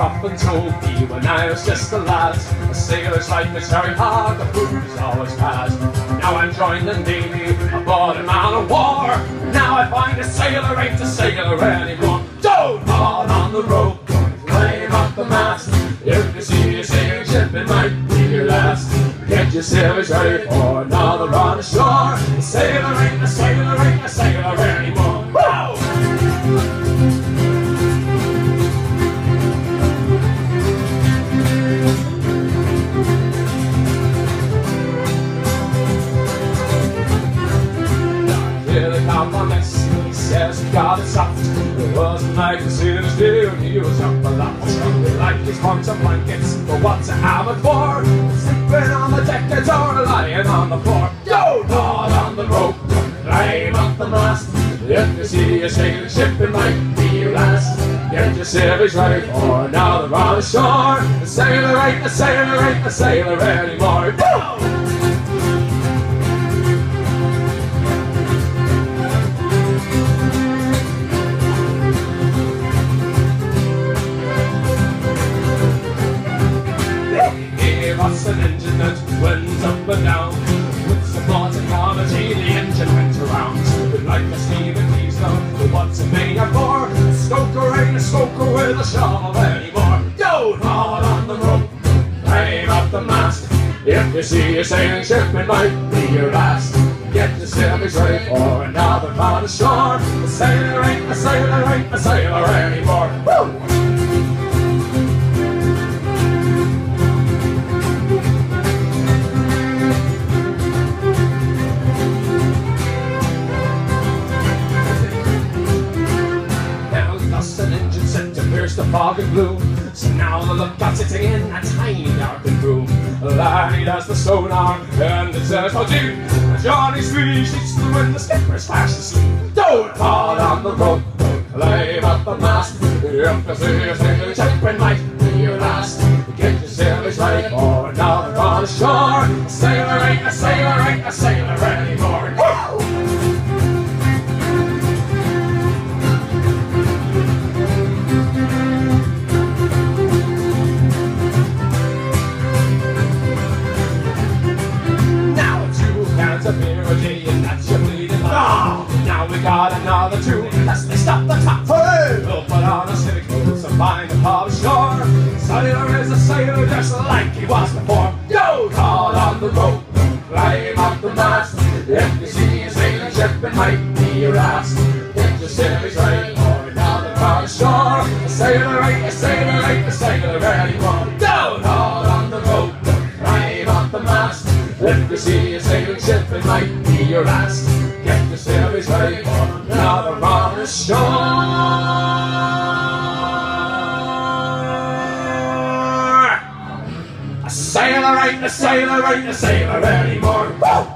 up and told me when I was just a lad, a sailor's life is very hard, the food is always bad. Now I'm joined the Navy, aboard a man of war. Now I find a sailor ain't a sailor anymore. Don't haul on the rope, climb up the mast. If you see a sailing ship, it might be your last. Get your sailors ready for another run ashore. A sailor ain't a sailor, ain't a sailor anymore. Woo! Says he got it soft. It wasn't like the sailors do. He was up a lot. They liked his bunks and blankets, but what's a hammock for? Sleeping on the deck or lying on the floor. Don't haul on the rope, climb up the mast. If you see a sailing ship, it might be your last. Get your sailors ready for another run ashore. A sailor ain't a sailor, ain't a sailor anymore. Whoa! An engine that went up and down with support and gravity, the engine went around. But like a Stephen Keystone, but what's a maniac for? A stoker ain't a stoker with a shovel anymore. Don't haul on the rope, climb up the mast. If you see a sailing ship, it might be your last. Get your sailors ready for another man ashore. A sailor ain't a sailor, ain't a sailor anymore. Woo! The fog and gloom. So now the lookout sitting in a tiny darkened room. Larry does the sonar and it says how do. Johnny squeezes through and the skipper slashes asleep. Don't haul on the rope, don't climb up the mast. If you see a sailing ship, it might be your last. Get your sailors ready for another run ashore. A sailor ain't a sailor, ain't a sailor anymore. Woo! Got another two, let's stop the top. We'll put on a civic boots and find a pub shore. Sailor is a sailor just like he was before. Don't haul on the rope, climb up the mast. If you see a sailing ship, it might be your last. Get your sailors ready for another pub shore. A sailor ain't a sailor, ain't a sailor anymore. Don't haul on the rope, climb up the mast. If you see a sailing ship, it might be your last. Get your sailors ready for another run ashore. A sailor ain't a sailor, ain't a sailor anymore. Woo!